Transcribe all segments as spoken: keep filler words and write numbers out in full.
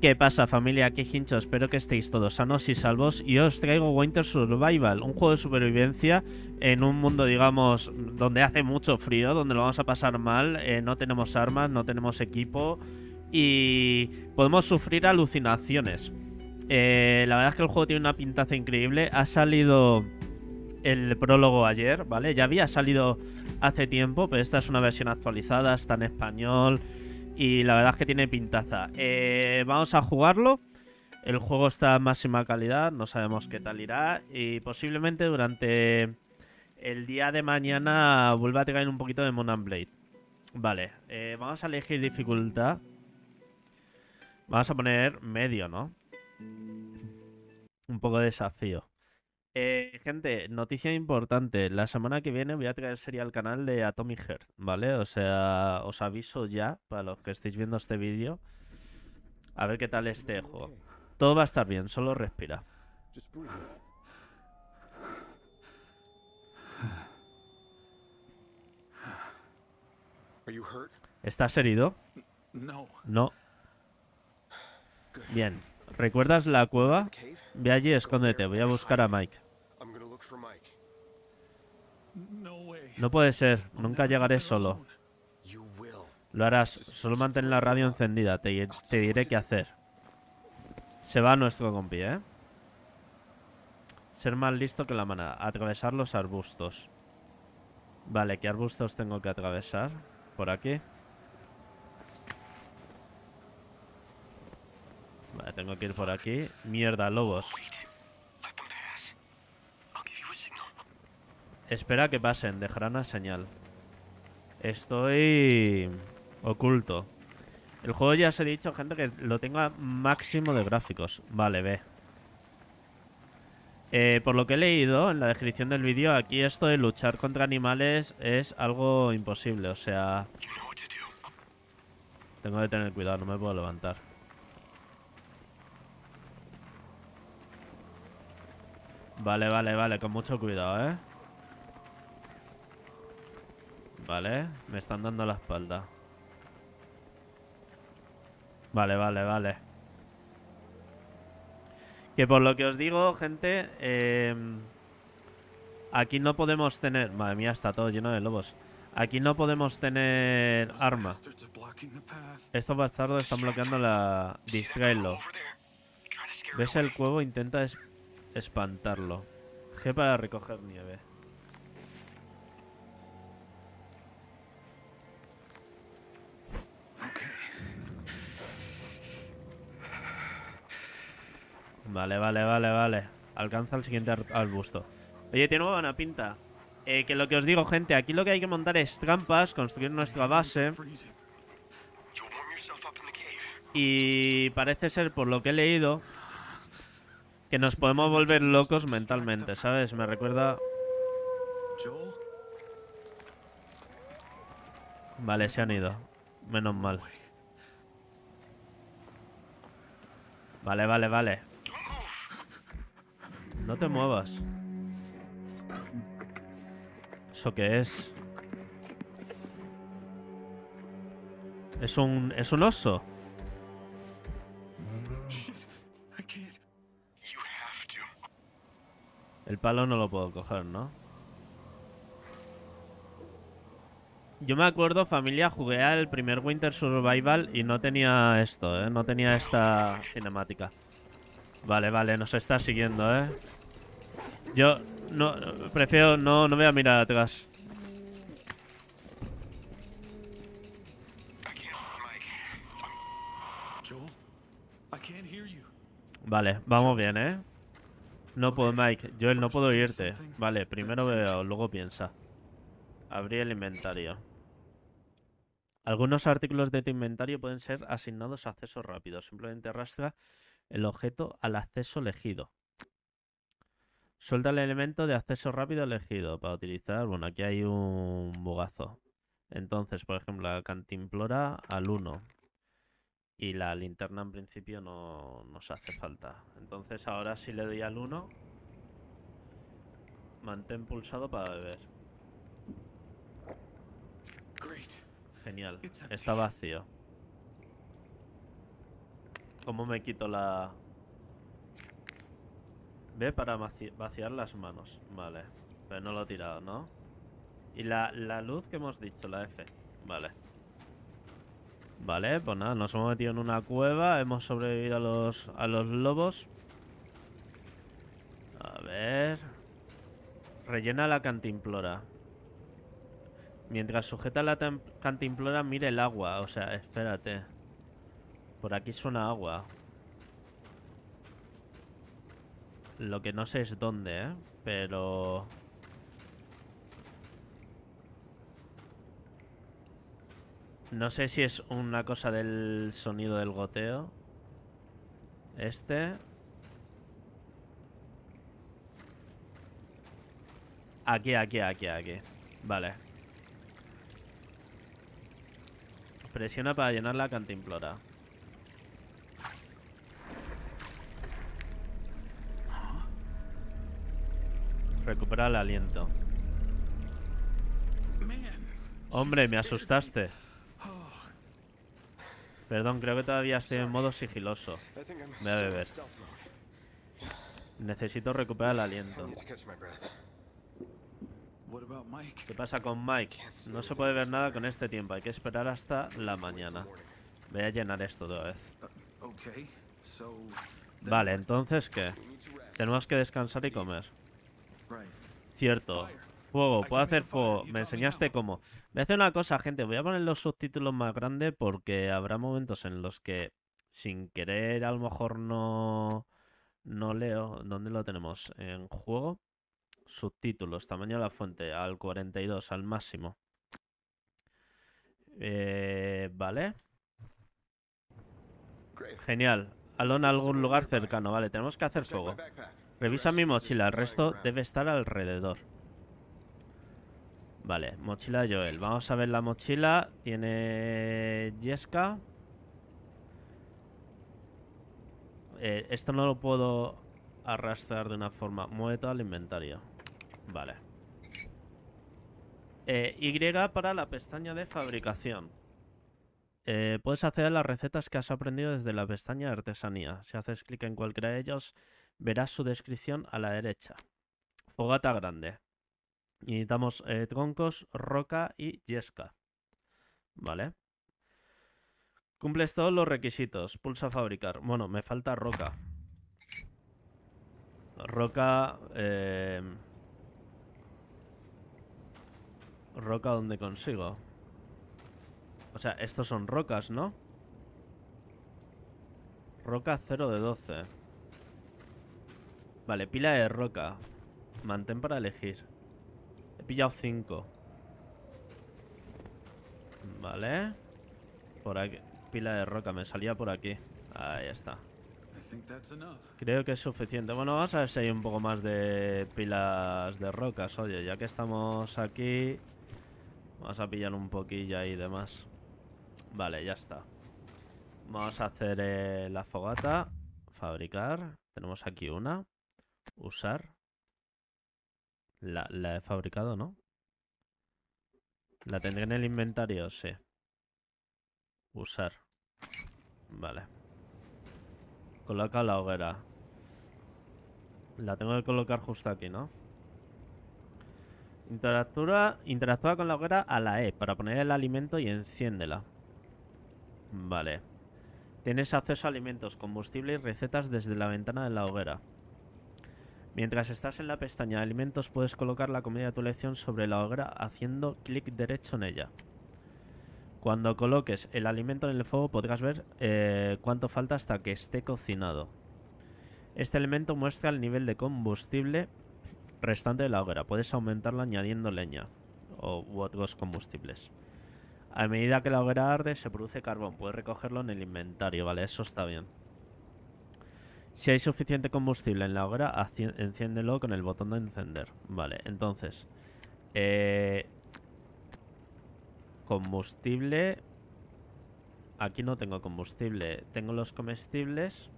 ¿Qué pasa, familia? Aquí Hincho, espero que estéis todos sanos y salvos, y os traigo Winter Survival, un juego de supervivencia en un mundo, digamos, donde hace mucho frío, donde lo vamos a pasar mal, eh, no tenemos armas, no tenemos equipo y podemos sufrir alucinaciones. Eh, la verdad es que el juego tiene una pintaza increíble. Ha salido el prólogo ayer, ¿vale? Ya había salido hace tiempo, pero esta es una versión actualizada, está en español. Y la verdad es que tiene pintaza. Eh, vamos a jugarlo. El juego está en máxima calidad. No sabemos qué tal irá. Y posiblemente durante el día de mañana vuelva a tirar un poquito de Mount and Blade. Vale. Eh, vamos a elegir dificultad. Vamos a poner medio, ¿no? Un poco de desafío. Eh, gente, noticia importante. La semana que viene voy a traer serie al canal de Atomic Heart, ¿vale? O sea, os aviso ya, para los que estéis viendo este vídeo, a ver qué tal este juego. Todo va a estar bien, solo respira. ¿Estás herido? No. Bien. ¿Recuerdas la cueva? Ve allí, escóndete. Voy a buscar a Mike. No puede ser. Nunca llegaré solo. Lo harás. Solo mantén la radio encendida. Te, te diré qué hacer. Se va nuestro compi, ¿eh? Ser más listo que la manada. Atravesar los arbustos. Vale, ¿qué arbustos tengo que atravesar? Por aquí. Vale, tengo que ir por aquí. Mierda, lobos. Espera que pasen, dejarán una señal. Estoy oculto. El juego ya os he dicho, gente, que lo tengo a máximo de gráficos. Vale, ve. Eh, por lo que he leído en la descripción del vídeo, aquí esto de luchar contra animales es algo imposible. O sea, tengo que tener cuidado, no me puedo levantar. Vale, vale, vale, con mucho cuidado, ¿eh? Vale, me están dando la espalda. Vale, vale, vale. Que por lo que os digo, gente, eh, aquí no podemos tener... Madre mía, está todo lleno de lobos. Aquí no podemos tener arma. Estos bastardos están bloqueando la... Distráelo. ¿Ves el cuevo? Intenta... Es... espantarlo. G para recoger nieve. Vale, vale, vale, vale. Alcanza el siguiente arbusto. Oye, tiene una buena pinta. Eh, que lo que os digo, gente, aquí lo que hay que montar es trampas, construir nuestra base. Y parece ser, por lo que he leído, que nos podemos volver locos mentalmente, ¿sabes? Me recuerda... Vale, se han ido. Menos mal. Vale, vale, vale. No te muevas. ¿Eso qué es? ¿Es un... es un oso? El palo no lo puedo coger, ¿no? Yo me acuerdo, familia, jugué al primer Winter Survival y no tenía esto, ¿eh? No tenía esta cinemática. Vale, vale, nos está siguiendo, ¿eh? Yo no prefiero... No, no voy a mirar atrás. Vale, vamos bien, ¿eh? No puedo, Mike. Joel, no puedo oírte. Vale, primero veo, luego piensa. Abrí el inventario. Algunos artículos de tu inventario pueden ser asignados a acceso rápido. Simplemente arrastra el objeto al acceso elegido. Suelta el elemento de acceso rápido elegido para utilizar... Bueno, aquí hay un bugazo. Entonces, por ejemplo, la cantimplora al uno. Y la linterna en principio no nos hace falta. Entonces ahora si le doy al uno, mantén pulsado para beber. Genial, está vacío. ¿Cómo me quito la...? Ve para vaci vaciar las manos. Vale. Pero no lo he tirado, ¿no? Y la, la luz que hemos dicho, la F. Vale. Vale, pues nada, nos hemos metido en una cueva. Hemos sobrevivido a los, a los lobos. A ver... Rellena la cantimplora. Mientras sujeta la cantimplora, mire el agua. O sea, espérate. Por aquí suena agua. Lo que no sé es dónde, ¿eh? Pero... No sé si es una cosa del sonido del goteo. Este... Aquí, aquí, aquí, aquí. Vale. Presiona para llenar la cantimplora. Recupera el aliento. Hombre, me asustaste. Perdón, creo que todavía estoy en modo sigiloso. Voy a beber. Necesito recuperar el aliento. ¿Qué pasa con Mike? No se puede ver nada con este tiempo. Hay que esperar hasta la mañana. Voy a llenar esto otra vez. Vale, entonces ¿qué? Tenemos que descansar y comer. Cierto. Fuego, puedo hacer fuego. Me enseñaste cómo. Voy a hacer una cosa, gente. Voy a poner los subtítulos más grandes porque habrá momentos en los que sin querer a lo mejor no, no leo. ¿Dónde lo tenemos? En juego. Subtítulos, tamaño de la fuente, al cuarenta y dos, al máximo. Eh, vale. Genial. Aló en algún lugar cercano. Vale, tenemos que hacer fuego. Revisa mi mochila, el resto debe estar alrededor. Vale, mochila de Joel. Vamos a ver la mochila. Tiene yesca. Eh, esto no lo puedo arrastrar de una forma. Mueve todo el inventario. Vale. Eh, Y para la pestaña de fabricación. Eh, puedes acceder a las recetas que has aprendido desde la pestaña de artesanía. Si haces clic en cualquiera de ellos, verás su descripción a la derecha. Fogata grande. Y necesitamos eh, troncos, roca y yesca. Vale. Cumples todos los requisitos. Pulsa fabricar. Bueno, me falta roca. Roca... Eh... Roca donde consigo. O sea, estos son rocas, ¿no? Roca cero de doce. Vale, pila de roca. Mantén para elegir. He pillado cinco. Vale. Por aquí. Pila de roca, me salía por aquí. Ahí está. Creo que es suficiente. Bueno, vamos a ver si hay un poco más de pilas de rocas. Oye, ya que estamos aquí, vamos a pillar un poquillo ahí de más. Vale, ya está. Vamos a hacer eh, la fogata. Fabricar. Tenemos aquí una. Usar. La, la he fabricado, ¿no? ¿La tendré en el inventario? Sí. Usar. Vale. Coloca la hoguera. La tengo que colocar justo aquí, ¿no? Interactúa, interactúa con la hoguera a la E para poner el alimento y enciéndela. Vale. Tienes acceso a alimentos, combustible y recetas desde la ventana de la hoguera. Mientras estás en la pestaña de alimentos, puedes colocar la comida de tu elección sobre la hoguera haciendo clic derecho en ella. Cuando coloques el alimento en el fuego podrás ver eh, cuánto falta hasta que esté cocinado. Este elemento muestra el nivel de combustible restante de la hoguera. Puedes aumentarlo añadiendo leña o, u otros combustibles. A medida que la hoguera arde se produce carbón. Puedes recogerlo en el inventario, vale, eso está bien. Si hay suficiente combustible en la hoguera, enciéndelo con el botón de encender. Vale, entonces... Eh... Combustible. Aquí no tengo combustible. Tengo los comestibles.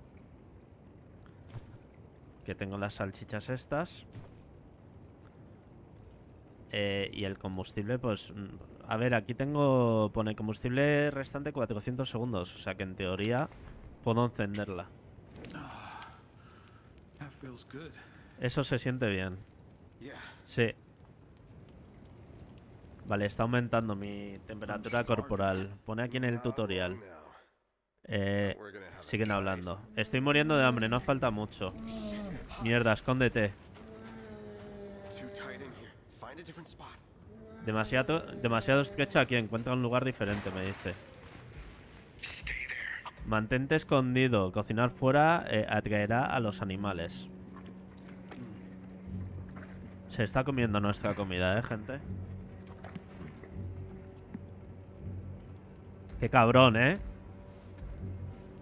Que tengo las salchichas estas. Eh, y el combustible, pues... A ver, aquí tengo... Pone combustible restante cuatrocientos segundos. O sea que en teoría Puedo encenderla. Eso se siente bien. Sí. Vale, está aumentando mi temperatura corporal. Pone aquí en el tutorial. Eh, siguen hablando. Estoy muriendo de hambre, no falta mucho. Mierda, escóndete. Demasiado, demasiado estrecho aquí, encuentra un lugar diferente, me dice. Mantente escondido. Cocinar fuera eh, atraerá a los animales. Se está comiendo nuestra comida, ¿eh, gente? Qué cabrón, ¿eh?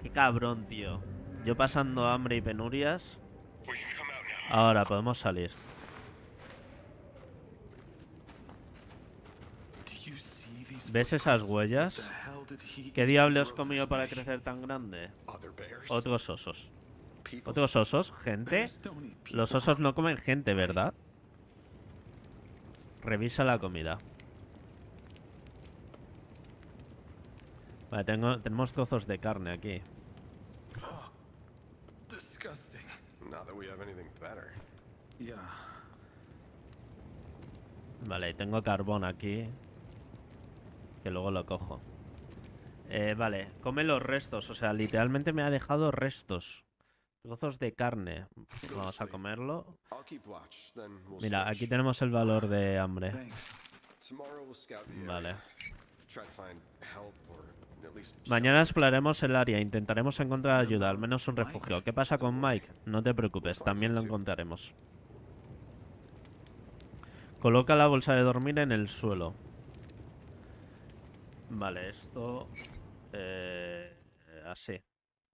Qué cabrón, tío. Yo pasando hambre y penurias. Ahora podemos salir. ¿Ves esas huellas? ¿Qué diablos comió para crecer tan grande? Otros osos. ¿Otros osos? ¿Gente? Los osos no comen gente, ¿verdad? Revisa la comida. Vale, tengo, tenemos trozos de carne aquí. Vale, tengo carbón aquí, que luego lo cojo. Eh, vale, come los restos. O sea, literalmente me ha dejado restos. Trozos de carne. Vamos a comerlo. Mira, aquí tenemos el valor de hambre. Vale. Mañana exploraremos el área. Intentaremos encontrar ayuda, al menos un refugio. ¿Qué pasa con Mike? No te preocupes, también lo encontraremos. Coloca la bolsa de dormir en el suelo. Vale, esto... Eh, así.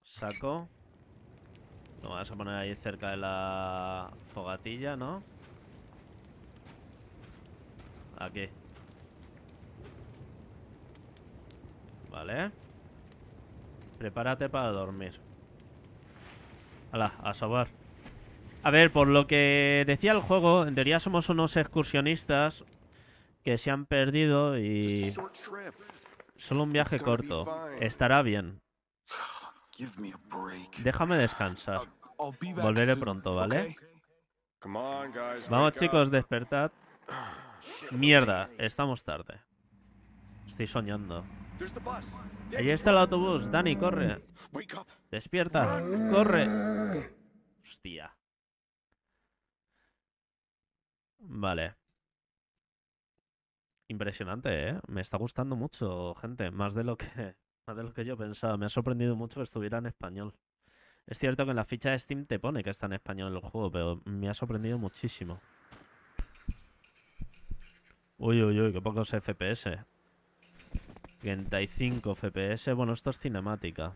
Saco. Lo vamos a poner ahí cerca de la fogatilla, ¿no? Aquí. Vale. Prepárate para dormir. Hala, a sobar. A ver, por lo que decía el juego, en teoría somos unos excursionistas que se han perdido y... Solo un viaje corto. Estará bien. Déjame descansar. Volveré pronto, ¿vale? Vamos, chicos, despertad. Mierda, estamos tarde. Estoy soñando. Ahí está el autobús. Dani, corre. Despierta. Corre. Hostia. Vale. Impresionante, ¿eh? Me está gustando mucho, gente. Más de lo que... Más de lo que yo pensaba. Me ha sorprendido mucho que estuviera en español. Es cierto que en la ficha de Steam te pone que está en español el juego, pero me ha sorprendido muchísimo. Uy, uy, uy, qué pocos F P S. treinta y cinco F P S. Bueno, esto es cinemática.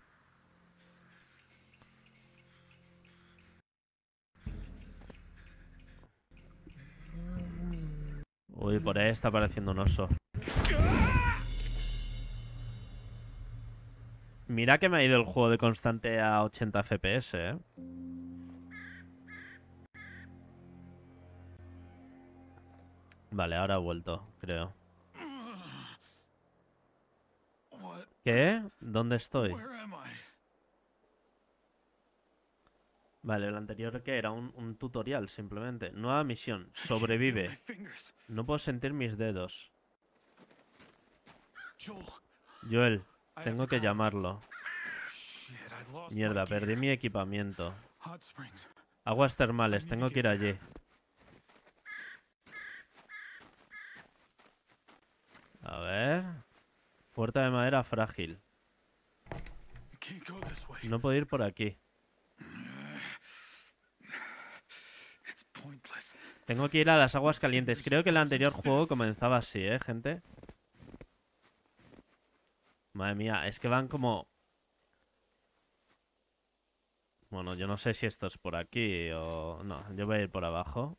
Uy, por ahí está apareciendo un oso. Mira que me ha ido el juego de constante a ochenta F P S, ¿eh? Vale, ahora ha vuelto, creo. ¿Qué? ¿Dónde estoy? Vale, el anterior que era un, un tutorial, simplemente. Nueva misión, sobrevive. No puedo sentir mis dedos. Joel. Tengo que llamarlo. Mierda, perdí mi equipamiento. Aguas termales, tengo que ir allí. A ver... Puerta de madera frágil. No puedo ir por aquí. Tengo que ir a las aguas calientes. Creo que el anterior juego comenzaba así, ¿eh, gente? Madre mía, es que van como... Bueno, yo no sé si esto es por aquí o... No, yo voy a ir por abajo.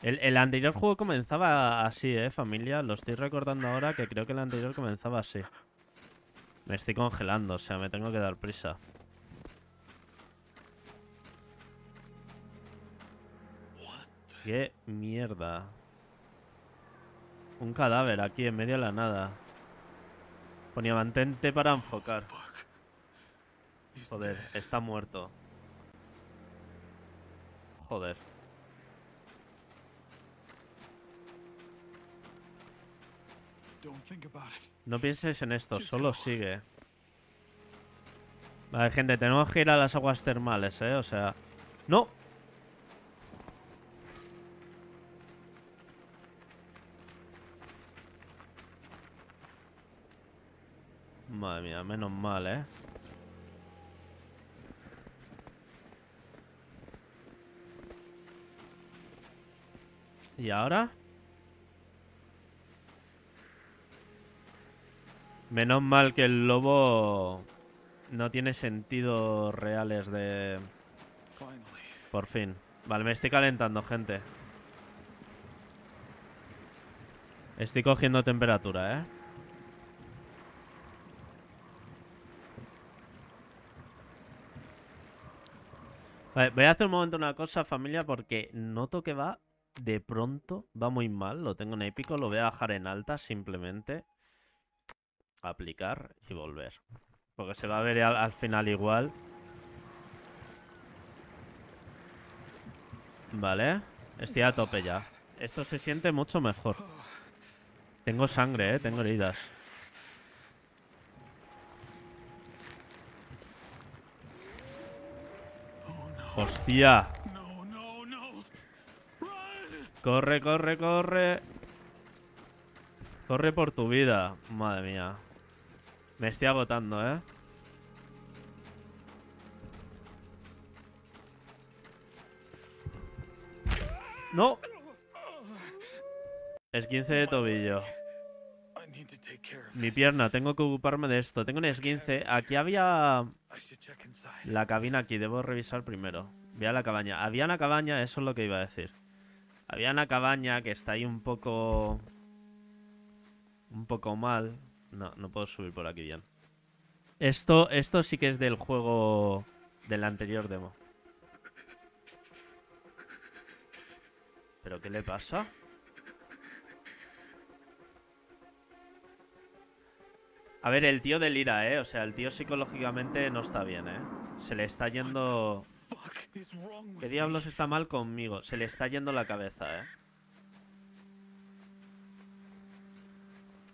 El, el anterior juego comenzaba así, ¿eh, familia? Lo estoy recordando ahora, que creo que el anterior comenzaba así. Me estoy congelando, o sea, me tengo que dar prisa. ¡Qué mierda! Un cadáver aquí, en medio de la nada. Ponía mantente para enfocar. Joder, está muerto. Joder. No pienses en esto, solo sigue. Vale, gente, tenemos que ir a las aguas termales, eh, o sea... ¡No! Madre mía, menos mal, eh. ¿Y ahora? Menos mal que el lobo no tiene sentidos reales de... Por fin. Vale, me estoy calentando, gente. Estoy cogiendo temperatura, ¿eh? Vale, voy a hacer un momento una cosa, familia, porque noto que va... De pronto va muy mal. Lo tengo en épico, lo voy a bajar en alta simplemente. Aplicar y volver. Porque se va a ver al, al final igual. Vale. Estoy a tope ya. Esto se siente mucho mejor. Tengo sangre, eh. Tengo heridas. Hostia. Corre, corre, corre. Corre por tu vida. Madre mía. Me estoy agotando, ¿eh? ¡No! Esguince de tobillo. Mi pierna, tengo que ocuparme de esto. Tengo un esguince. Aquí había... La cabina aquí, debo revisar primero. Ve a la cabaña. Había una cabaña, eso es lo que iba a decir. Había una cabaña que está ahí un poco... Un poco mal. No, no puedo subir por aquí bien. Esto, esto sí que es del juego... Del anterior demo. ¿Pero qué le pasa? A ver, el tío delira, ¿eh? O sea, el tío psicológicamente no está bien, ¿eh? Se le está yendo... ¿Qué diablos está mal conmigo? Se le está yendo la cabeza, eh.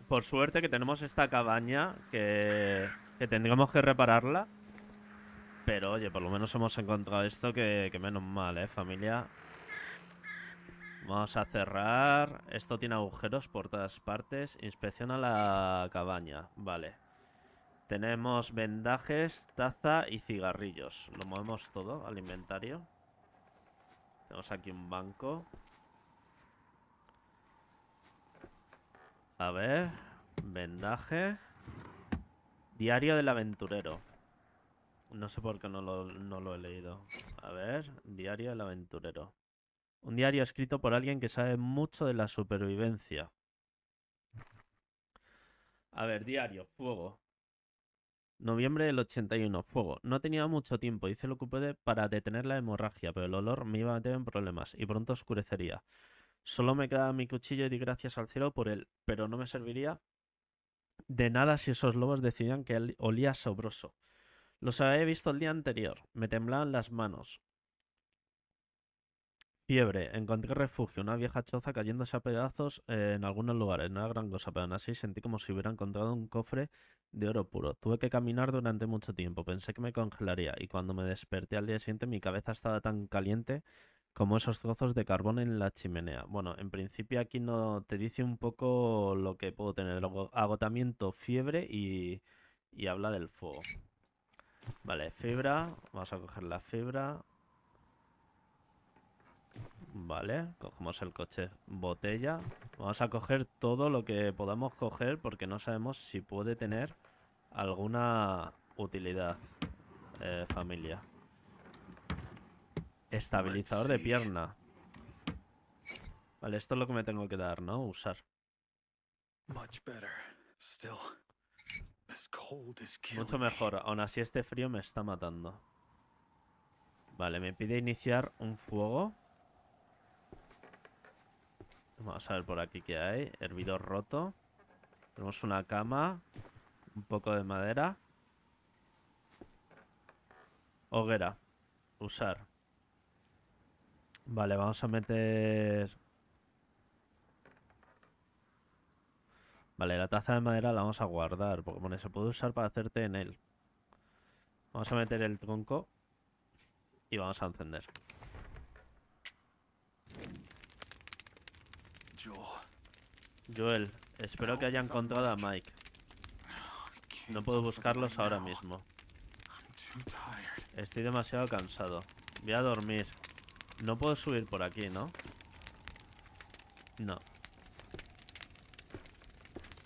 Por suerte que tenemos esta cabaña que, que tendríamos que repararla. Pero oye, por lo menos hemos encontrado esto que, que menos mal, eh, familia. Vamos a cerrar. Esto tiene agujeros por todas partes. Inspecciona la cabaña. Vale. Tenemos vendajes, taza y cigarrillos. Lo movemos todo al inventario. Tenemos aquí un banco. A ver. Vendaje. Diario del aventurero. No sé por qué no lo, no lo he leído. A ver. Diario del aventurero. Un diario escrito por alguien que sabe mucho de la supervivencia. A ver, diario. Fuego. Noviembre del ochenta y uno, fuego. No tenía mucho tiempo, hice lo que pude para detener la hemorragia, pero el olor me iba a meter en problemas y pronto oscurecería. Solo me quedaba mi cuchillo y di gracias al cielo por él, pero no me serviría de nada si esos lobos decidían que él olía sabroso. Los había visto el día anterior, me temblaban las manos. Fiebre, encontré refugio, una vieja choza cayéndose a pedazos eh, en algunos lugares, no era gran cosa, pero aún así sentí como si hubiera encontrado un cofre de oro puro. Tuve que caminar durante mucho tiempo, pensé que me congelaría y cuando me desperté al día siguiente mi cabeza estaba tan caliente como esos trozos de carbón en la chimenea. Bueno, en principio aquí no te dice un poco lo que puedo tener, agotamiento, fiebre y, y habla del fuego. Vale, fibra, vamos a coger la fibra. Vale, cogemos el coche botella. Vamos a coger todo lo que podamos coger porque no sabemos si puede tener alguna utilidad, eh, familia. Estabilizador de pierna. Vale, esto es lo que me tengo que dar, ¿no? Usar. Mucho mejor, aún así este frío me está matando. Vale, me pide iniciar un fuego. Vamos a ver por aquí qué hay. Hervidor roto. Tenemos una cama. Un poco de madera. Hoguera. Usar. Vale, vamos a meter... Vale, la taza de madera la vamos a guardar, porque bueno, se puede usar para hacerte en él. Vamos a meter el tronco y vamos a encender. Joel, espero que haya encontrado a Mike. No puedo buscarlos ahora mismo. Estoy demasiado cansado. Voy a dormir. No puedo subir por aquí, ¿no? No.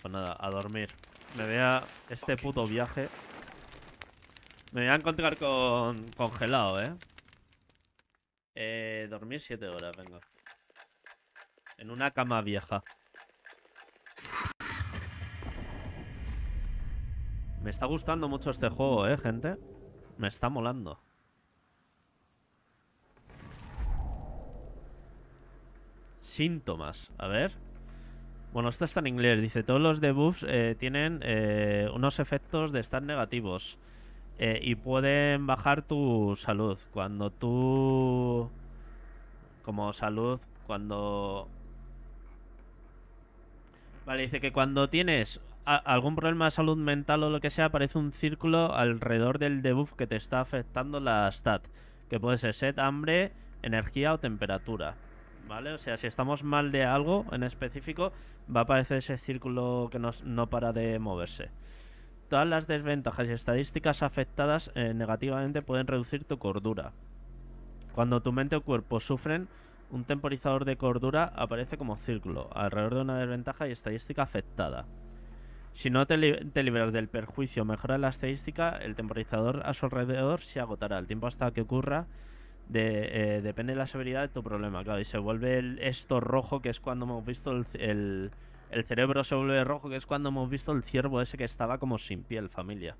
Pues nada, a dormir. Me voy a... Este puto viaje... Me voy a encontrar con... Congelado, ¿eh? Eh... Dormir siete horas, venga. En una cama vieja. Me está gustando mucho este juego, ¿eh, gente? Me está molando. Síntomas, a ver. Bueno, esto está en inglés. Dice, todos los debuffs eh, tienen eh, unos efectos de estar negativos eh, y pueden bajar tu salud. Cuando tú... Como salud, cuando... Vale, dice que cuando tienes algún problema de salud mental o lo que sea, aparece un círculo alrededor del debuff que te está afectando la stat, que puede ser sed, hambre, energía o temperatura. ¿Vale? O sea, si estamos mal de algo en específico, va a aparecer ese círculo que nos, no para de moverse. Todas las desventajas y estadísticas afectadas eh, negativamente pueden reducir tu cordura. Cuando tu mente o cuerpo sufren, un temporizador de cordura aparece como círculo alrededor de una desventaja y estadística afectada. Si no te, li te liberas del perjuicio o mejora la estadística, el temporizador a su alrededor se agotará. El tiempo hasta que ocurra de, eh, depende de la severidad de tu problema. Claro, y se vuelve el, esto rojo, que es cuando hemos visto el, el, el cerebro se vuelve rojo, que es cuando hemos visto el ciervo ese que estaba como sin piel, familia.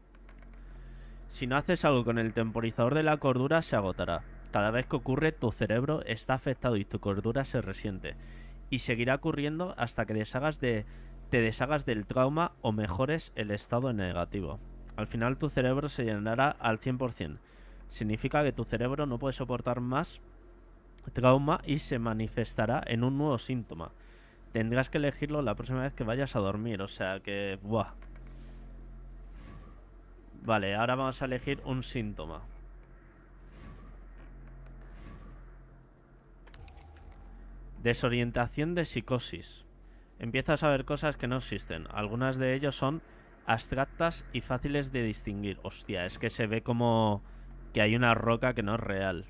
Si no haces algo con el temporizador de la cordura, se agotará. Cada vez que ocurre, tu cerebro está afectado y tu cordura se resiente. Y seguirá ocurriendo hasta que deshagas de, te deshagas del trauma o mejores el estado negativo. Al final tu cerebro se llenará al cien por cien. Significa que tu cerebro no puede soportar más trauma y se manifestará en un nuevo síntoma. Tendrás que elegirlo la próxima vez que vayas a dormir. O sea que... ¡buah! Vale, ahora vamos a elegir un síntoma. Desorientación de psicosis. Empiezas a ver cosas que no existen. Algunas de ellas son abstractas y fáciles de distinguir. Hostia, es que se ve como... que hay una roca que no es real.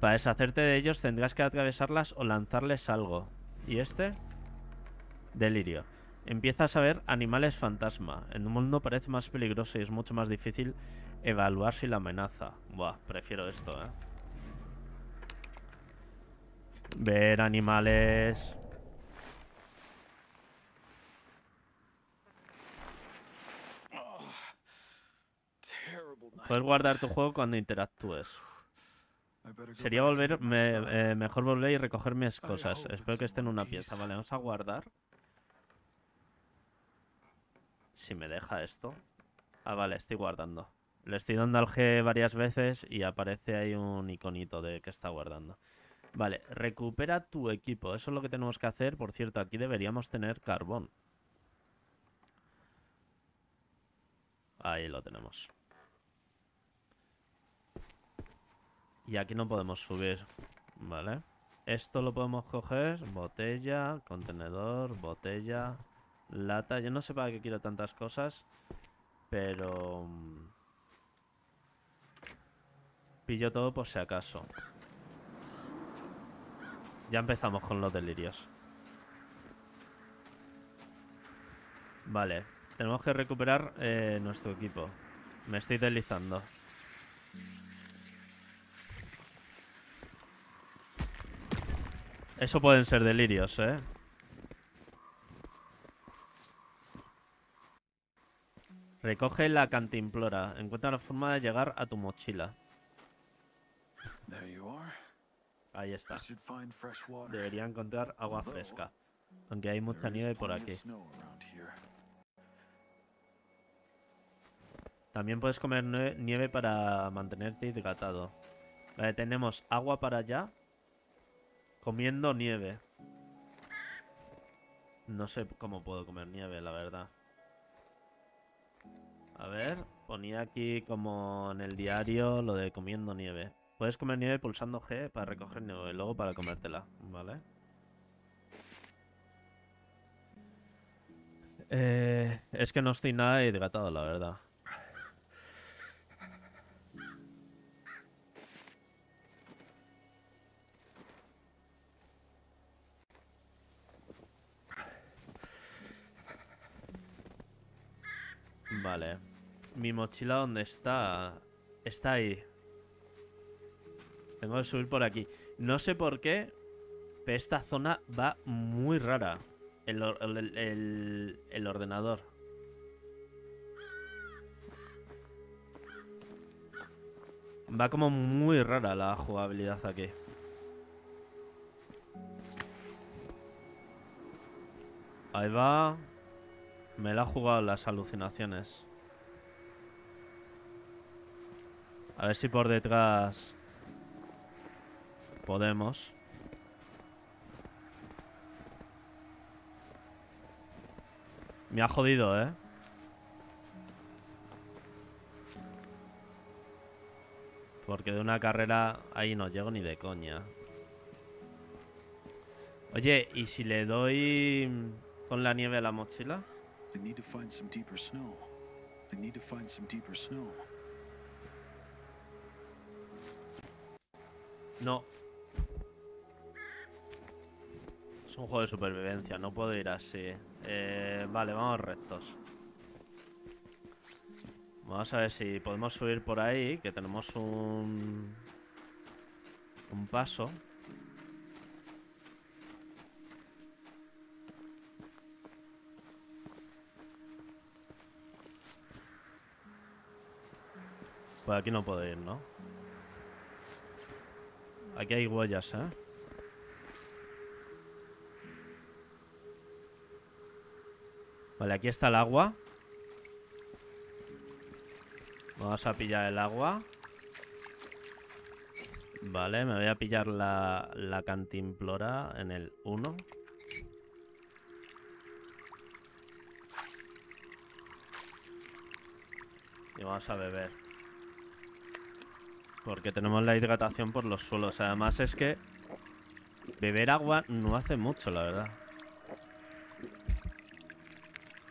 Para deshacerte de ellos tendrás que atravesarlas o lanzarles algo. ¿Y este? Delirio. Empiezas a ver animales fantasma. El mundo parece más peligroso y es mucho más difícil evaluar si la amenaza. Buah, prefiero esto, ¿eh? Ver animales... Puedes guardar tu juego cuando interactúes. Sería volver, me, eh, mejor volver y recoger mis cosas. Espero que esté en una pieza. Vale, vamos a guardar. Si me deja esto. Ah, vale, estoy guardando. Le estoy dando al G varias veces y aparece ahí un iconito de que está guardando. Vale, recupera tu equipo. Eso es lo que tenemos que hacer. Por cierto, aquí deberíamos tener carbón. Ahí lo tenemos. Y aquí no podemos subir, ¿vale? Esto lo podemos coger, botella, contenedor, botella, lata. Yo no sé para qué quiero tantas cosas, pero... Pillo todo por si acaso. Ya empezamos con los delirios. Vale, tenemos que recuperar eh, nuestro equipo. Me estoy deslizando. Eso pueden ser delirios, ¿eh? Recoge la cantimplora. Encuentra la forma de llegar a tu mochila. Ahí está. Debería encontrar agua fresca. Aunque hay mucha nieve por aquí. También puedes comer nieve para mantenerte hidratado. Vale, tenemos agua para allá. Comiendo nieve. No sé cómo puedo comer nieve, la verdad. A ver, ponía aquí como en el diario lo de comiendo nieve. Puedes comer nieve pulsando G para recoger nieve y luego para comértela, ¿vale? Eh, es que no estoy nada hidratado, la verdad. Vale. Mi mochila, ¿dónde está? Está ahí. Tengo que subir por aquí. No sé por qué, pero esta zona va muy rara. El, el, el, el ordenador. Va como muy rara la jugabilidad aquí. Ahí va. Me la ha jugado las alucinaciones. A ver si por detrás podemos. Me ha jodido, ¿eh? Porque de una carrera ahí no llego ni de coña. Oye, ¿y si le doy con la nieve a la mochila? I need to find some deeper snow. I need to find some deeper snow. No. Es un juego de supervivencia, no puedo ir así. Eh, vale, vamos rectos. Vamos a ver si podemos subir por ahí, que tenemos un un paso. Pues aquí no puedo ir, ¿no? Aquí hay huellas, ¿eh? Vale, aquí está el agua. Vamos a pillar el agua. Vale, me voy a pillar la, la cantimplora en el uno. Y vamos a beber. Porque tenemos la hidratación por los suelos. Además es que beber agua no hace mucho, la verdad.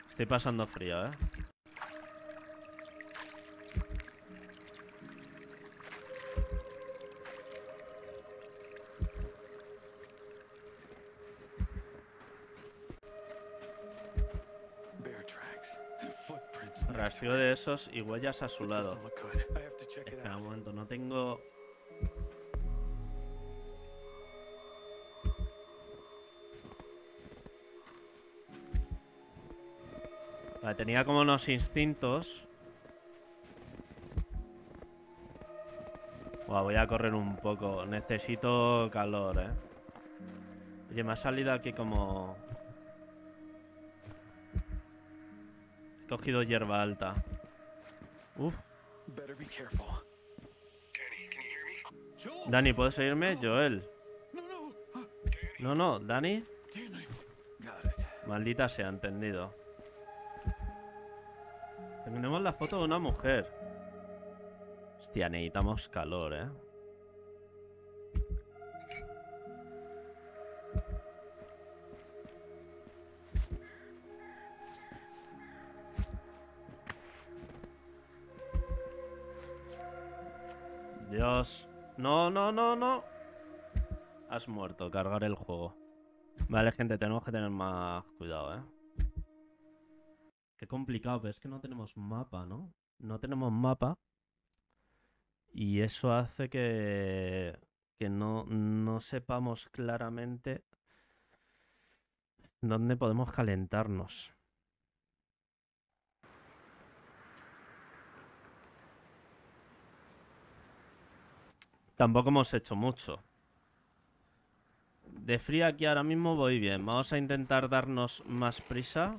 Estoy pasando frío, ¿eh? Rastro de esos y huellas a su lado. Espera un momento, no tengo... Vale, tenía como unos instintos. Buah, voy a correr un poco. Necesito calor, eh. Oye, me ha salido aquí como... He cogido hierba alta. Uf. Dani, ¿puedes oírme? Joel. No, no, Dani. Maldita sea, entendido. Tenemos la foto de una mujer. Hostia, necesitamos calor, eh. Dios. No, no, no, no. Has muerto. Cargar el juego. Vale, gente, tenemos que tener más cuidado, ¿eh? Qué complicado, pero es que no tenemos mapa, ¿no? No tenemos mapa. Y eso hace que... Que no, no sepamos claramente dónde podemos calentarnos. Tampoco hemos hecho mucho. De frío aquí ahora mismo voy bien. Vamos a intentar darnos más prisa.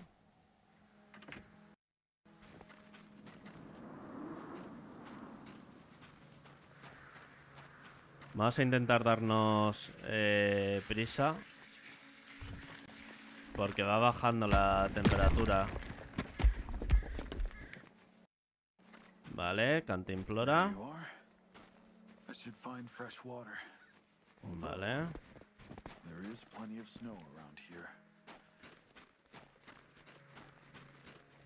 Vamos a intentar darnos eh, prisa, porque va bajando la temperatura. Vale, cantimplora. Vale.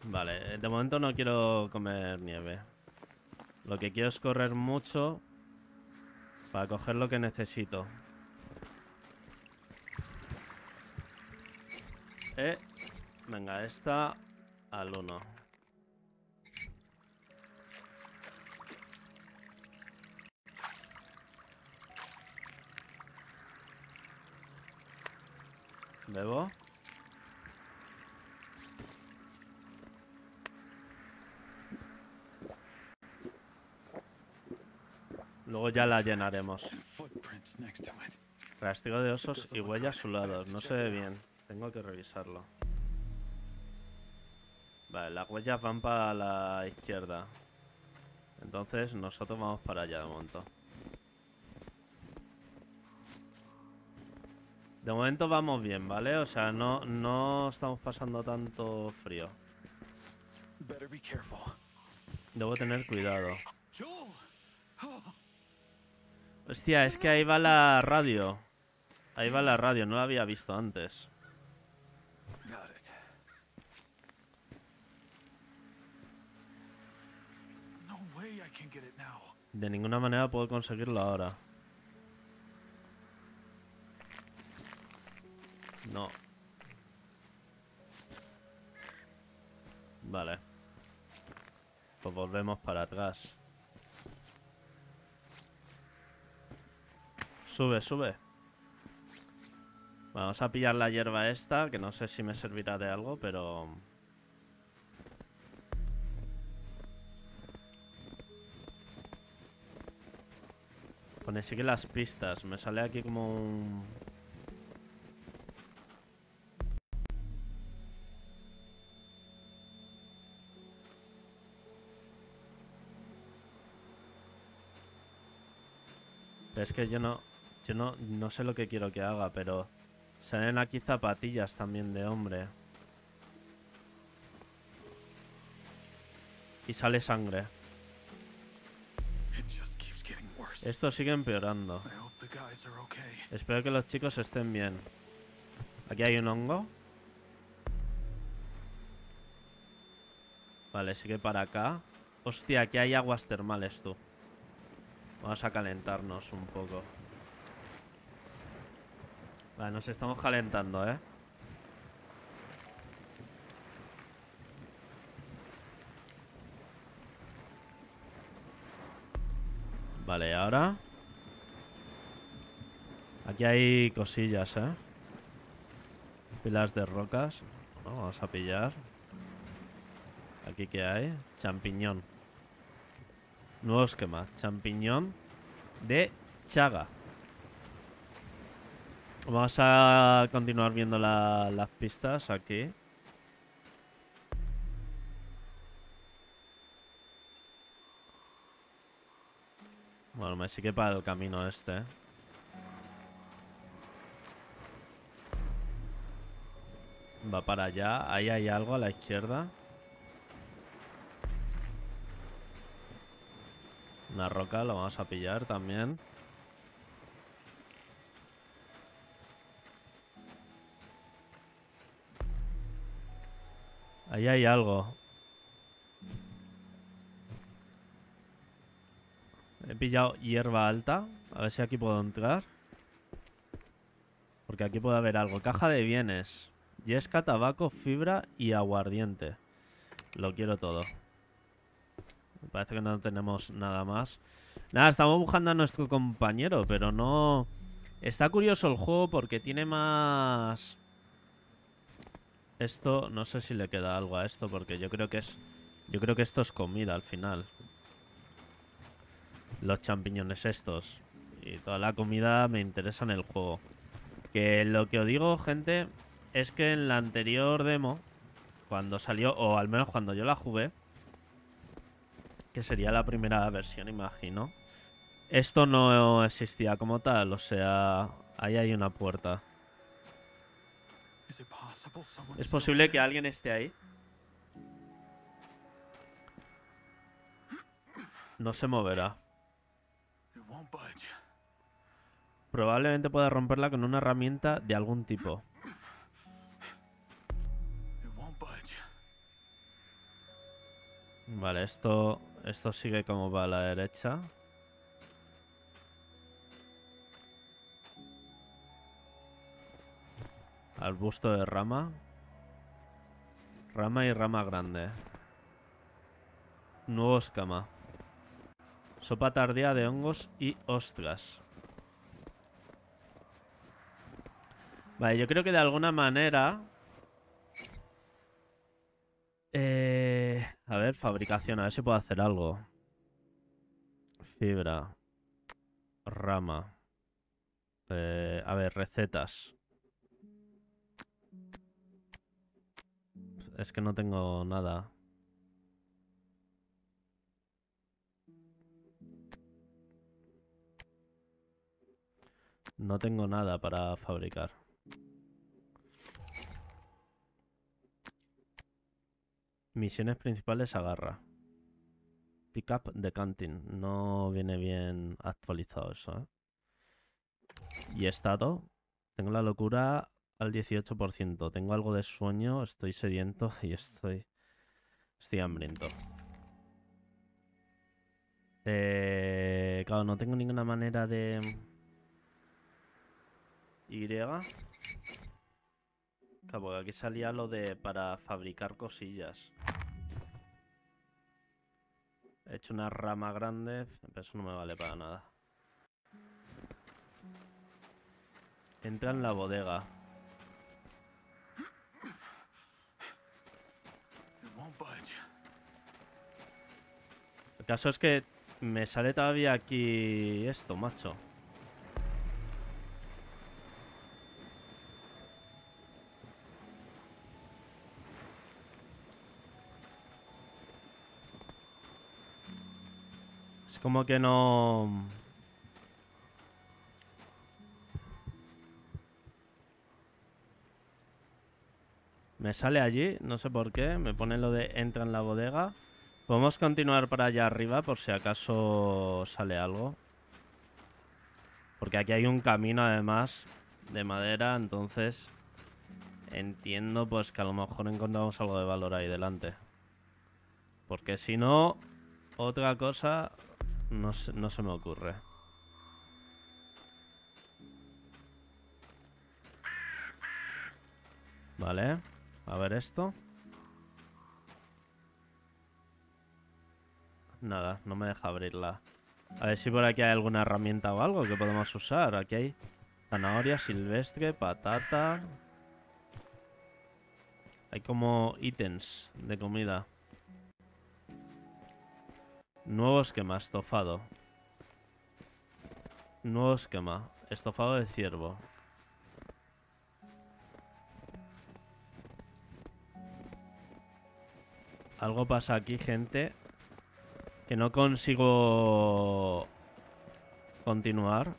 Vale, de momento no quiero comer nieve. Lo que quiero es correr mucho para coger lo que necesito. Eh, venga, esta al uno. Bebo. Luego ya la llenaremos. Rastro de osos y huellas sulados. No se ve bien. Tengo que revisarlo. Vale, las huellas van para la izquierda. Entonces nosotros vamos para allá de momento. De momento vamos bien, ¿vale? O sea, no, no estamos pasando tanto frío. Debo tener cuidado. Hostia, es que ahí va la radio. Ahí va la radio, no la había visto antes. De ninguna manera puedo conseguirlo ahora. No. Vale. Pues volvemos para atrás. Sube, sube. Vamos a pillar la hierba esta, que no sé si me servirá de algo, pero... Pone sí que las pistas. Me sale aquí como un... Es que yo no... Yo no, no sé lo que quiero que haga, pero... Salen aquí zapatillas también de hombre. Y sale sangre. Esto sigue empeorando. Espero que los chicos estén bien. Aquí hay un hongo. Vale, sigue para acá. Hostia, aquí hay aguas termales, tú. Vamos a calentarnos un poco. Vale, nos estamos calentando, ¿eh? Vale, ¿y ahora? Aquí hay cosillas, ¿eh? Pilas de rocas. Bueno, vamos a pillar. ¿Aquí qué hay? Champiñón. Nuevo esquema. Champiñón de chaga. Vamos a continuar viendo la, las pistas aquí. Bueno, me sigue para el camino este. Va para allá. Ahí hay algo a la izquierda. Una roca, la vamos a pillar también. Ahí hay algo. He pillado hierba alta. A ver si aquí puedo entrar. Porque aquí puede haber algo. Caja de bienes. Yesca, tabaco, fibra y aguardiente. Lo quiero todo. Me parece que no tenemos nada más. Nada, estamos buscando a nuestro compañero, pero no... Está curioso el juego porque tiene más... Esto, no sé si le queda algo a esto, porque yo creo que es... Yo creo que esto es comida al final. Los champiñones estos. Y toda la comida me interesa en el juego. Que lo que os digo, gente, es que en la anterior demo, cuando salió, o al menos cuando yo la jugué, que sería la primera versión, imagino, Esto no existía como tal, o sea, ahí hay una puerta. ¿Es posible que alguien esté ahí? No se moverá. Probablemente pueda romperla con una herramienta de algún tipo. Vale, esto, esto sigue como va a la derecha. Arbusto de rama. Rama y rama grande. Nuevo escama. Sopa tardía de hongos y ostras. Vale, yo creo que de alguna manera... Eh, a ver, fabricación, a ver si puedo hacer algo. Fibra. Rama. Eh, a ver, recetas. Es que no tengo nada. No tengo nada para fabricar. Misiones principales, agarra. Pick up the canteen. No viene bien actualizado eso, ¿eh? Y estado. Tengo la locura... al dieciocho por ciento. Tengo algo de sueño, estoy sediento y estoy estoy hambriento. Eh, claro, no tengo ninguna manera de... Y. Claro, porque aquí salía lo de para fabricar cosillas. He hecho una rama grande, pero eso no me vale para nada. Entra en la bodega. El caso es que me sale todavía aquí esto, macho. Es como que no... Me sale allí, no sé por qué. Me pone lo de entra en la bodega. Podemos continuar para allá arriba por si acaso sale algo. Porque aquí hay un camino además de madera, entonces entiendo pues que a lo mejor encontramos algo de valor ahí delante. Porque si no, otra cosa no se, no se me ocurre. Vale, a ver esto. Nada, no me deja abrirla. A ver si por aquí hay alguna herramienta o algo que podemos usar. Aquí hay zanahoria silvestre, patata. Hay como ítems de comida. Nuevo esquema, estofado. Nuevo esquema, estofado de ciervo. Algo pasa aquí, gente, que no consigo continuar.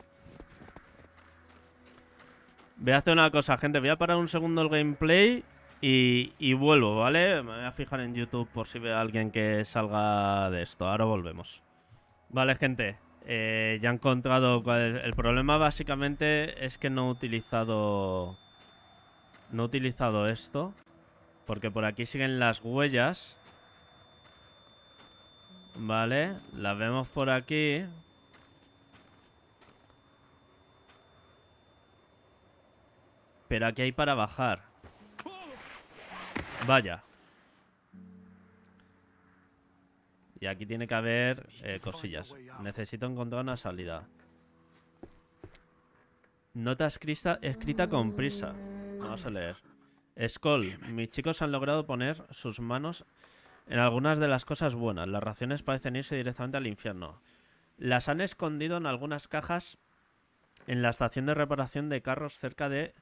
Voy a hacer una cosa, gente. Voy a parar un segundo el gameplay y, y vuelvo, ¿vale? Me voy a fijar en YouTube por si veo a alguien que salga de esto. Ahora volvemos. Vale, gente. Eh, ya he encontrado cuál es. El problema básicamente es que no he utilizado... No he utilizado esto. Porque por aquí siguen las huellas. Vale, las vemos por aquí. Pero aquí hay para bajar. Vaya. Y aquí tiene que haber eh, cosillas. Necesito encontrar una salida. Nota escrita, escrita con prisa. Vamos a leer. Skull, mis chicos han logrado poner sus manos... en algunas de las cosas buenas. Las raciones parecen irse directamente al infierno. Las han escondido en algunas cajas en la estación de reparación de carros cerca de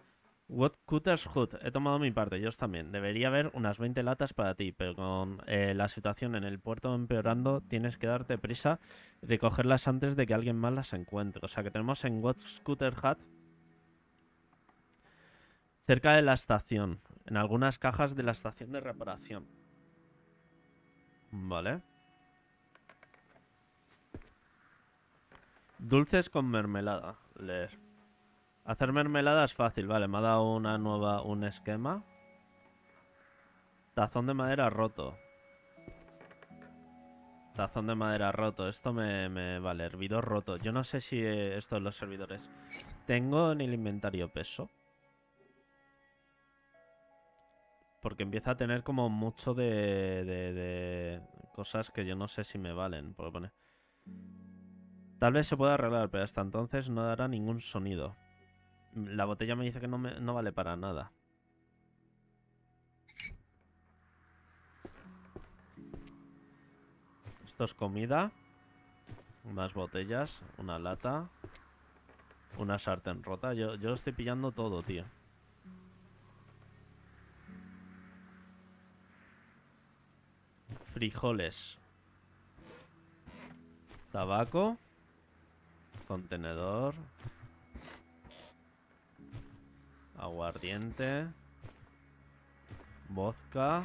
What could us hood? He tomado mi parte, yo también. Debería haber unas veinte latas para ti, pero con eh, la situación en el puerto empeorando, tienes que darte prisa y recogerlas antes de que alguien más las encuentre. O sea que tenemos en What could us hood cerca de la estación, en algunas cajas de la estación de reparación. Vale. Dulces con mermelada. Leer. Hacer mermelada es fácil, vale. Me ha dado una nueva, un esquema. Tazón de madera roto. Tazón de madera roto. Esto me... me vale, hervidor roto. Yo no sé si eh, esto es los servidores. Tengo en el inventario peso. Porque empieza a tener como mucho de, de, de cosas que yo no sé si me valen. Puedo poner. Tal vez se pueda arreglar, pero hasta entonces no dará ningún sonido. La botella me dice que no, me, no vale para nada. Esto es comida. Más botellas. Una lata. Una sartén rota. Yo, yo lo estoy pillando todo, tío. Frijoles. Tabaco. Contenedor. Aguardiente. Vodka.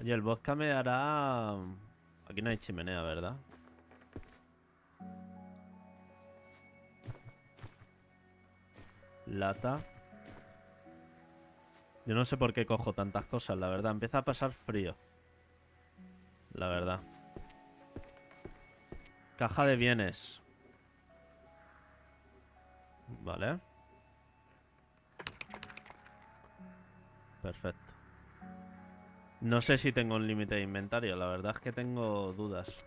Oye, el vodka me dará... Aquí no hay chimenea, ¿verdad? Lata. Yo no sé por qué cojo tantas cosas, la verdad. Empieza a pasar frío. La verdad. Caja de bienes. Vale. Perfecto. No sé si tengo un límite de inventario. La verdad es que tengo dudas.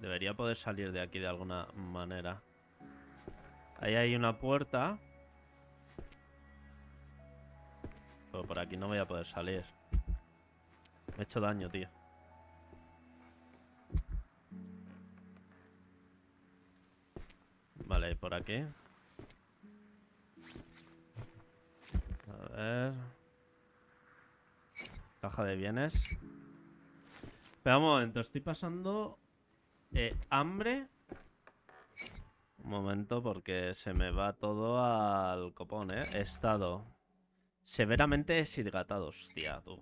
Debería poder salir de aquí de alguna manera. Ahí hay una puerta. Pero por aquí no voy a poder salir. Me he hecho daño, tío. Vale, por aquí. A ver. Caja de bienes. Espera un momento, estoy pasando eh, hambre. Un momento, porque se me va todo al copón, ¿eh? He estado severamente deshidratado, hostia, tú.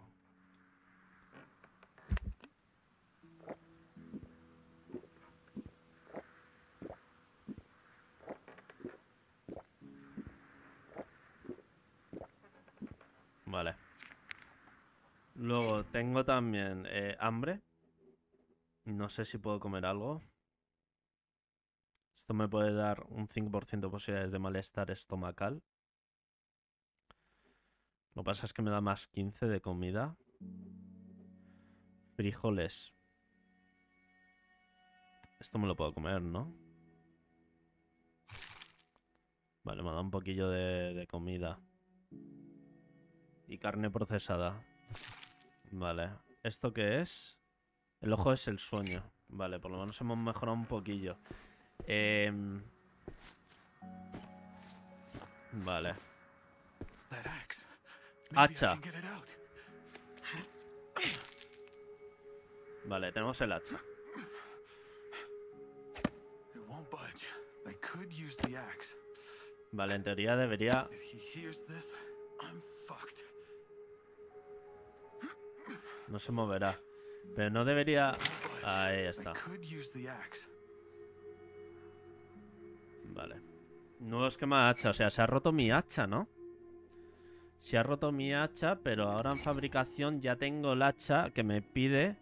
Vale. Luego tengo también eh, hambre. No sé si puedo comer algo. Esto me puede dar un cinco por ciento de posibilidades de malestar estomacal. Lo que pasa es que me da más quince de comida. Frijoles. Esto me lo puedo comer, ¿no? Vale, me da un poquillo de, de comida. Y carne procesada. Vale. ¿Esto qué es? El ojo es el sueño. Vale, por lo menos hemos mejorado un poquillo. Eh... Vale. Hacha. Vale, tenemos el hacha. Vale, en teoría debería... No se moverá. Pero no debería... Ahí está. Vale. Nuevo esquema de hacha. O sea, se ha roto mi hacha, ¿no? Se ha roto mi hacha, pero ahora en fabricación ya tengo el hacha que me pide...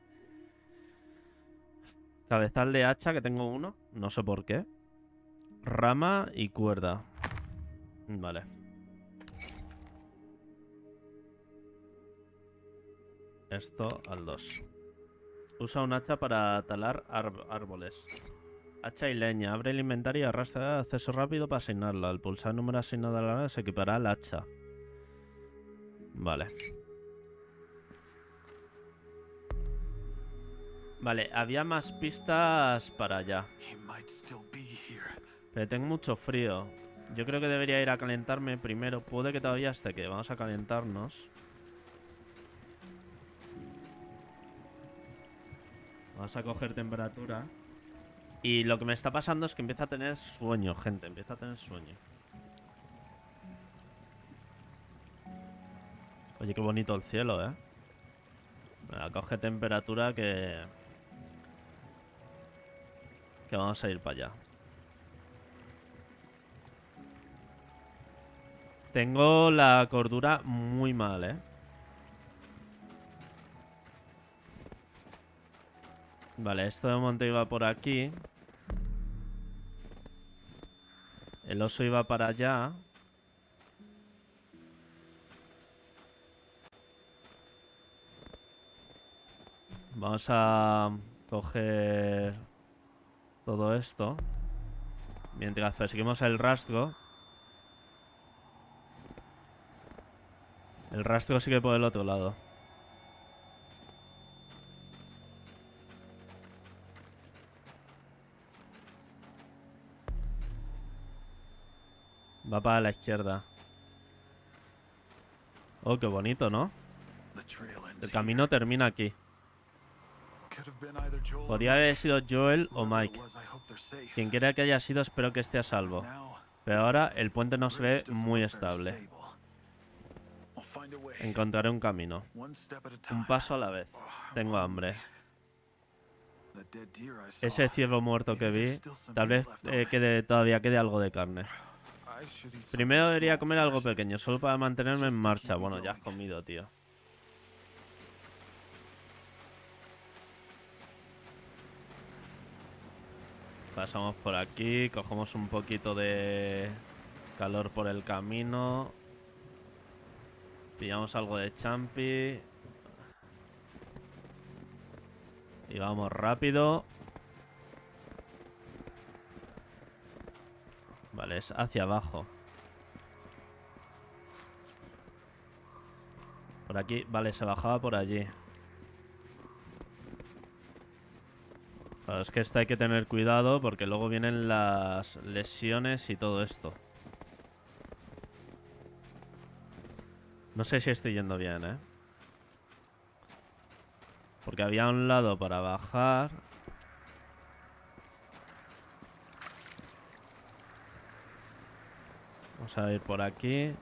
Cabezal de hacha, que tengo uno. No sé por qué. Rama y cuerda. Vale. Esto al dos. Usa un hacha para talar árboles. Hacha y leña. Abre el inventario y arrastra acceso rápido para asignarlo. Al pulsar el número asignado a la hora se equipará el hacha. Vale. Vale, había más pistas para allá. Pero tengo mucho frío. Yo creo que debería ir a calentarme primero. Puede que todavía esté que vamos a calentarnos. Vamos a coger temperatura. Y lo que me está pasando es que empieza a tener sueño, gente. Empieza a tener sueño. Oye, qué bonito el cielo, ¿eh? Mira, coge temperatura que... Que vamos a ir para allá. Tengo la cordura muy mal, ¿eh? Vale, esto de monte iba por aquí. El oso iba para allá. Vamos a coger todo esto. Mientras perseguimos el rastro. El rastro sigue por el otro lado. Va para la izquierda. Oh, qué bonito, ¿no? El camino termina aquí. Podría haber sido Joel o Mike. Quien quiera que haya sido, espero que esté a salvo. Pero ahora el puente no se ve muy estable. Encontraré un camino. Un paso a la vez. Tengo hambre. Ese ciervo muerto que vi, tal vez eh, quede, todavía quede algo de carne. Primero debería comer algo pequeño, solo para mantenerme en marcha. Bueno, ya has comido, tío. Pasamos por aquí, cogemos un poquito de calor por el camino. Pillamos algo de champi. Y vamos rápido. Vale, es hacia abajo. Por aquí, vale, se bajaba por allí. Claro, es que esto hay que tener cuidado porque luego vienen las lesiones y todo esto. No sé si estoy yendo bien, ¿eh? Porque había un lado para bajar. Vamos a ir por aquí.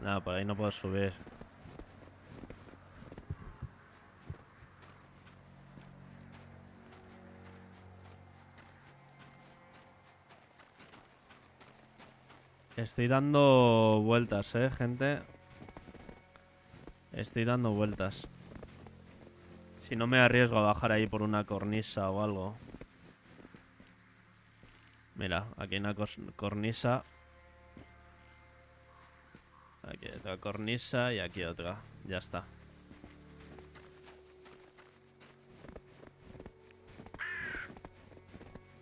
Nada, por ahí no puedo subir. Estoy dando vueltas, eh, gente. Estoy dando vueltas. Si no me arriesgo a bajar ahí por una cornisa o algo. Mira, aquí hay una cornisa. Aquí hay otra cornisa y aquí otra. Ya está.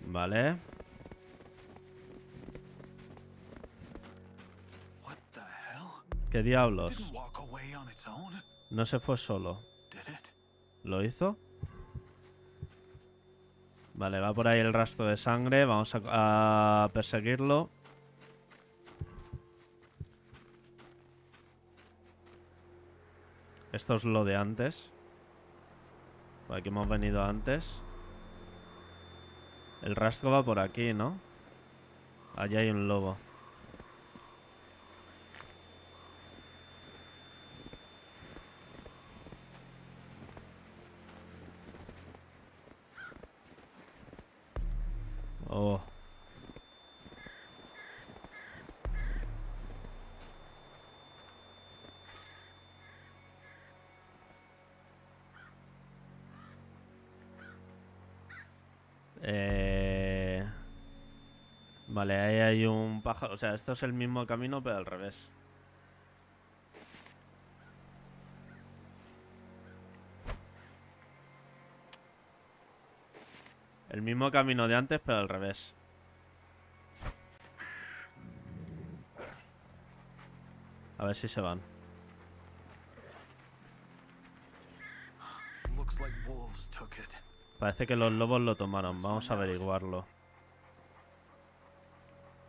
Vale. ¿Qué diablos? No se fue solo. ¿Lo hizo? Vale, va por ahí el rastro de sangre. Vamos a, a perseguirlo. Esto es lo de antes. Por aquí hemos venido antes. El rastro va por aquí, ¿no? Allí hay un lobo. Oh. Eh... Vale, ahí hay un pájaro. O sea, esto es el mismo camino, pero al revés. El mismo camino de antes, pero al revés. A ver si se van. Parece que los lobos lo tomaron. Vamos a averiguarlo.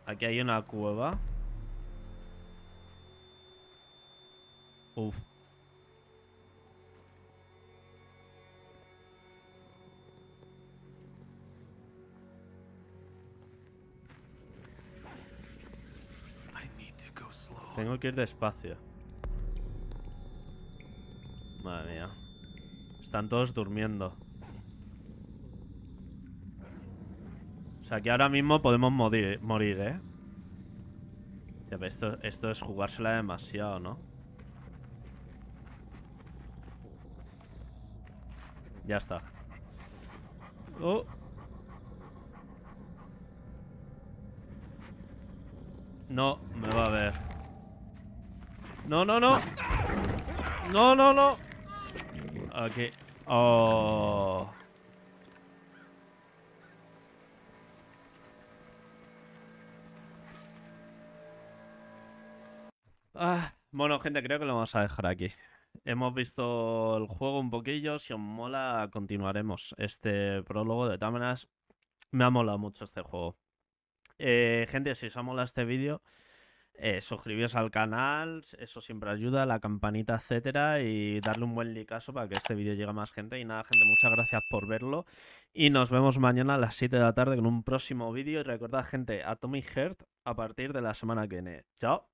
Aquí hay una cueva. Uf. Tengo que ir despacio. Madre mía. Están todos durmiendo. O sea que ahora mismo podemos morir, morir ¿eh? Esto, esto es jugársela demasiado, ¿no? Ya está. Oh. No, me va a ver. No, no, no. No, no, no. Aquí. Oh. Ah, bueno, gente, creo que lo vamos a dejar aquí. Hemos visto el juego un poquillo. Si os mola, continuaremos este prólogo de Támenas. Me ha molado mucho este juego. Eh, gente, si os ha molado este vídeo, eh, suscribiros al canal, eso siempre ayuda, la campanita, etcétera, y darle un buen likeazo para que este vídeo llegue a más gente. Y nada, gente, muchas gracias por verlo y nos vemos mañana a las siete de la tarde con un próximo vídeo. Y recordad, gente, Atomic Heart a partir de la semana que viene. ¡Chao!